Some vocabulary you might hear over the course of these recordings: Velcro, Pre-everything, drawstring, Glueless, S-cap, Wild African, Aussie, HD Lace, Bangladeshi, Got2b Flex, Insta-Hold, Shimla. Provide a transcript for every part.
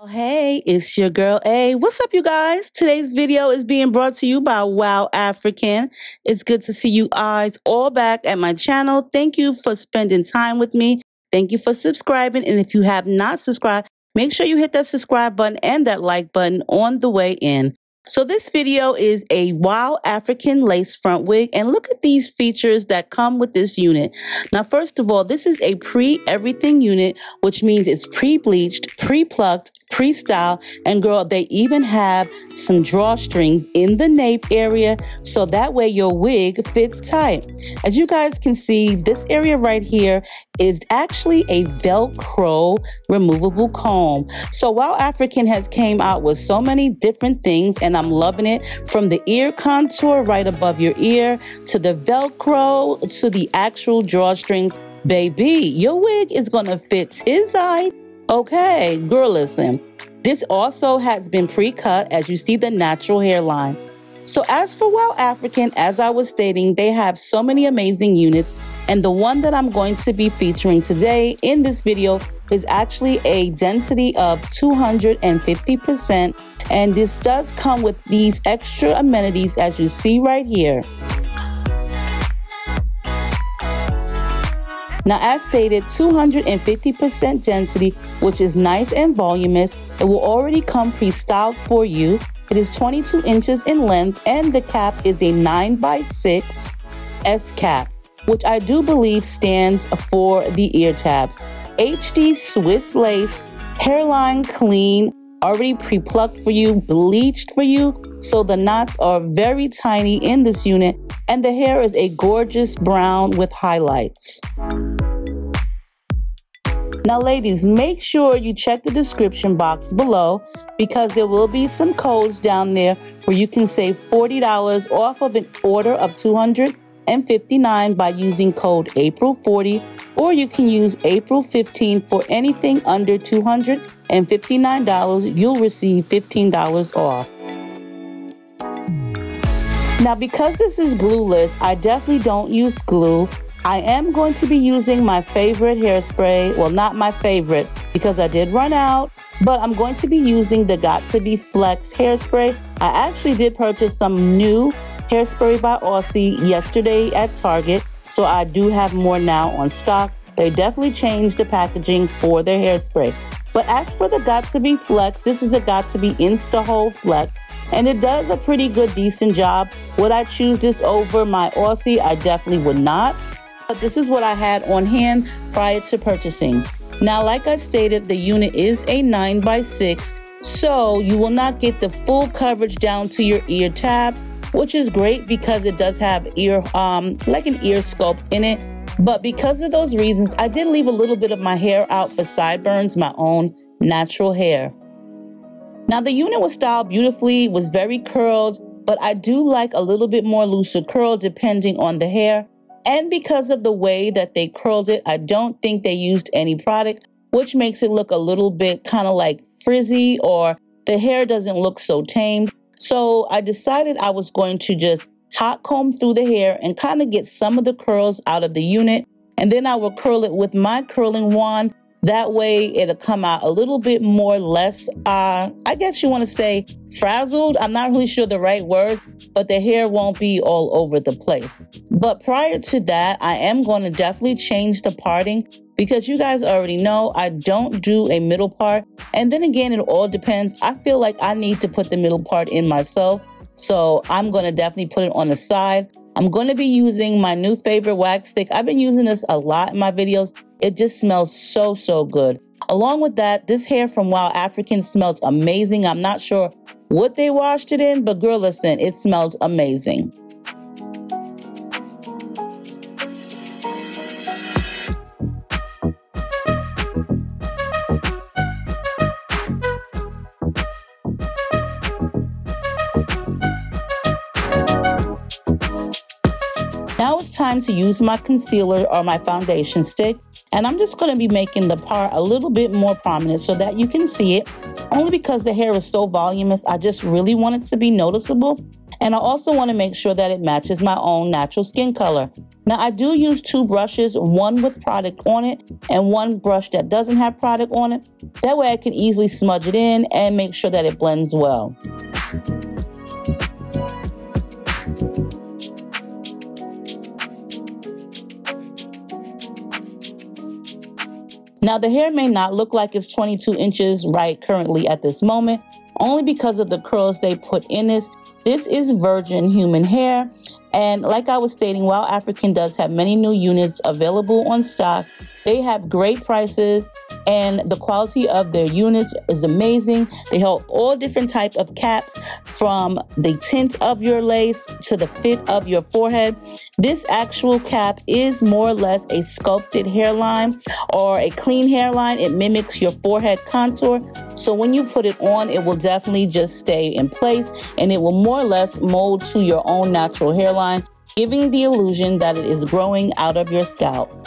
Oh, hey, it's your girl A. What's up, you guys? Today's video is being brought to you by Wild African. It's good to see you guys all back at my channel. Thank you for spending time with me. Thank you for subscribing. And if you have not subscribed, make sure you hit that subscribe button and that like button on the way in. So this video is a Wild African lace front wig, and look at these features that come with this unit. Now, first of all, this is a pre-everything unit, which means it's pre-bleached, pre-plucked, pre-styled, and girl, they even have some drawstrings in the nape area, so that way your wig fits tight. As you guys can see, this area right here is actually a Velcro removable comb. So Wild African has came out with so many different things, and I'm loving it, from the ear contour right above your ear to the Velcro to the actual drawstrings. Baby, your wig is gonna fit his eye. Okay, girl, listen, this also has been pre-cut, as you see the natural hairline. So as for Wild African, as I was stating, they have so many amazing units, and the one that I'm going to be featuring today in this video is actually a density of 250%, and this does come with these extra amenities as you see right here. Now, as stated, 250% density, which is nice and voluminous. It will already come pre-styled for you. It is 22 inches in length, and the cap is a 9x6 S cap, which I do believe stands for the ear tabs. HD Swiss lace, hairline clean, already pre-plucked for you, bleached for you, so the knots are very tiny in this unit, and the hair is a gorgeous brown with highlights. Now, ladies, make sure you check the description box below, because there will be some codes down there where you can save $40 off of an order of $259 by using code April40, or you can use April15 for anything under $259. You'll receive $15 off. Now, because this is glueless, I definitely don't use glue. I am going to be using my favorite hairspray. Well, not my favorite, because I did run out, but I'm going to be using the Got2b Flex hairspray. I actually did purchase some new hairspray by Aussie yesterday at Target, so I do have more now on stock. They definitely changed the packaging for their hairspray. But as for the Got2b Flex, this is the Got2b Insta-Hold Flex, and it does a pretty good, decent job. Would I choose this over my Aussie? I definitely would not. But this is what I had on hand prior to purchasing. Now, like I stated, the unit is a 9x6, so you will not get the full coverage down to your ear tabs, which is great because it does have ear, like an ear sculpt in it. But because of those reasons, I did leave a little bit of my hair out for sideburns, my own natural hair. Now, the unit was styled beautifully, was very curled, but I do like a little bit more looser curl depending on the hair. And because of the way that they curled it, I don't think they used any product, which makes it look a little bit kind of like frizzy, or the hair doesn't look so tamed. So I decided I was going to just hot comb through the hair and kind of get some of the curls out of the unit. And then I will curl it with my curling wand. That way it'll come out a little bit more less, I guess you want to say frazzled. I'm not really sure the right word, but the hair won't be all over the place. But prior to that, I am going to definitely change the parting, because you guys already know I don't do a middle part. And then again, it all depends. I feel like I need to put the middle part in myself, so I'm going to definitely put it on the side. I'm going to be using my new favorite wax stick. I've been using this a lot in my videos. It just smells so, so good. Along with that, this hair from Wild African smelled amazing. I'm not sure what they washed it in, but girl, listen, it smells amazing. Now it's time to use my concealer or my foundation stick. And I'm just going to be making the part a little bit more prominent so that you can see it. Only because the hair is so voluminous, I just really want it to be noticeable. And I also want to make sure that it matches my own natural skin color. Now, I do use two brushes, one with product on it and one brush that doesn't have product on it. That way I can easily smudge it in and make sure that it blends well. Now, the hair may not look like it's 22 inches right currently at this moment, only because of the curls they put in this. This is virgin human hair. And like I was stating, Wild African does have many new units available on stock. They have great prices and the quality of their units is amazing. They hold all different types of caps, from the tint of your lace to the fit of your forehead. This actual cap is more or less a sculpted hairline or a clean hairline. It mimics your forehead contour. So when you put it on, it will definitely just stay in place and it will more or less mold to your own natural hairline, giving the illusion that it is growing out of your scalp.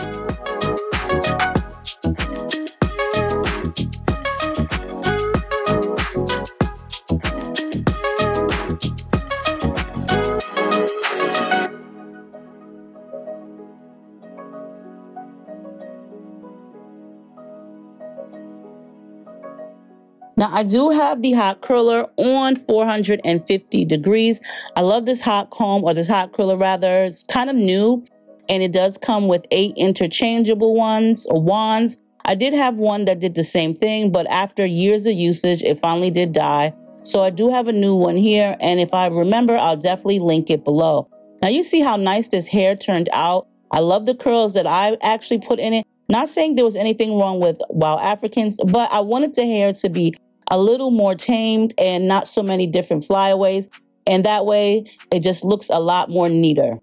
Now, I do have the hot curler on 450 degrees. I love this hot comb, or this hot curler rather. It's kind of new and it does come with 8 interchangeable ones or wands. I did have one that did the same thing, but after years of usage, it finally did die. So I do have a new one here. And if I remember, I'll definitely link it below. Now you see how nice this hair turned out. I love the curls that I actually put in it. Not saying there was anything wrong with Wild Africans, but I wanted the hair to be a little more tamed and not so many different flyaways, and that way it just looks a lot more neater.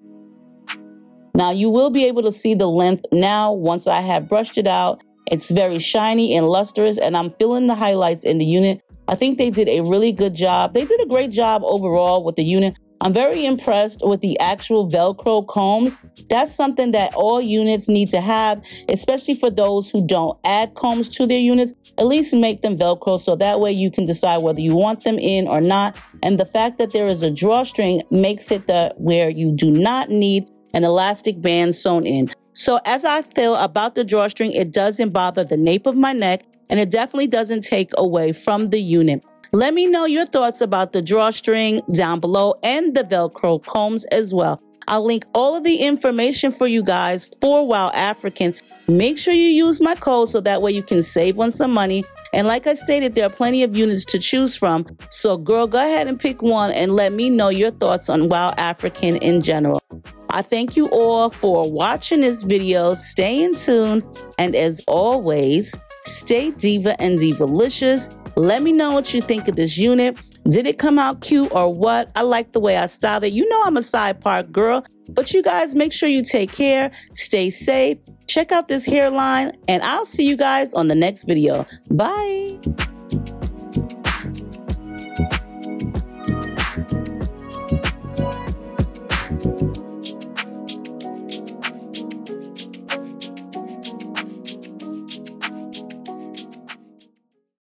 Now you will be able to see the length now once I have brushed it out. It's very shiny and lustrous, and I'm feeling the highlights in the unit. I think they did a really good job. They did a great job overall with the unit. I'm very impressed with the actual Velcro combs. That's something that all units need to have, especially for those who don't add combs to their units. At least make them Velcro so that way you can decide whether you want them in or not. And the fact that there is a drawstring makes it where you do not need an elastic band sewn in. So as I feel about the drawstring, it doesn't bother the nape of my neck and it definitely doesn't take away from the unit. Let me know your thoughts about the drawstring down below and the Velcro combs as well. I'll link all of the information for you guys for Wild African. Make sure you use my code so that way you can save on some money. And like I stated, there are plenty of units to choose from. So girl, go ahead and pick one and let me know your thoughts on Wild African in general. I thank you all for watching this video. Stay in tune. And as always, stay diva and divalicious. Let me know what you think of this unit. Did it come out cute or what? I like the way I styled it. You know I'm a side part girl, but you guys make sure you take care, stay safe, check out this hairline, and I'll see you guys on the next video. Bye.